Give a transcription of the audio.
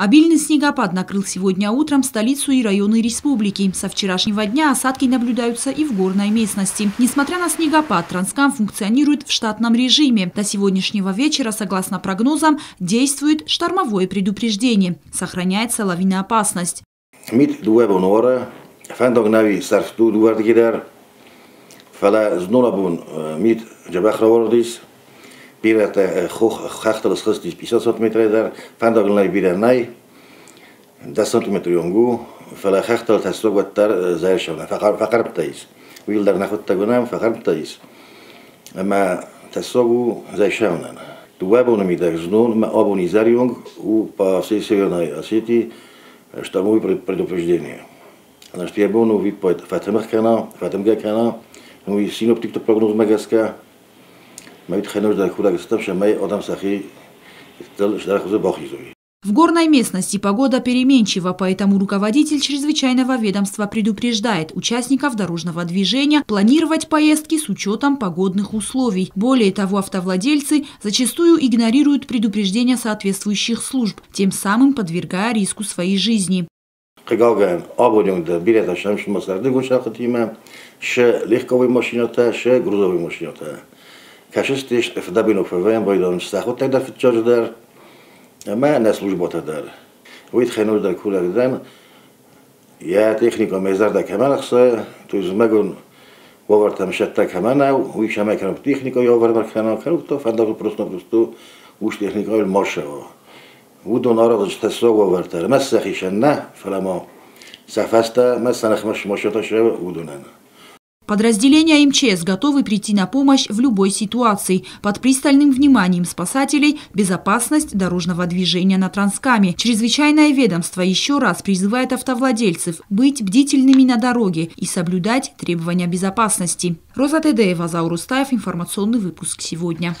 Обильный снегопад накрыл сегодня утром столицу и районы республики. Со вчерашнего дня осадки наблюдаются и в горной местности. Несмотря на снегопад, Транскам функционирует в штатном режиме. До сегодняшнего вечера, согласно прогнозам, действует штормовое предупреждение. Сохраняется лавиноопасность. Штормовое предупреждение. В горной местности погода переменчива, поэтому руководитель чрезвычайного ведомства предупреждает участников дорожного движения планировать поездки с учетом погодных условий. Более того, автовладельцы зачастую игнорируют предупреждения соответствующих служб, тем самым подвергая риску своей жизни. Подразделения МЧС готовы прийти на помощь в любой ситуации. Под пристальным вниманием спасателей безопасность дорожного движения на Транскаме. Чрезвычайное ведомство еще раз призывает автовладельцев быть бдительными на дороге и соблюдать требования безопасности. Роза Тедеева, Эльзаур Устаев, информационный выпуск сегодня.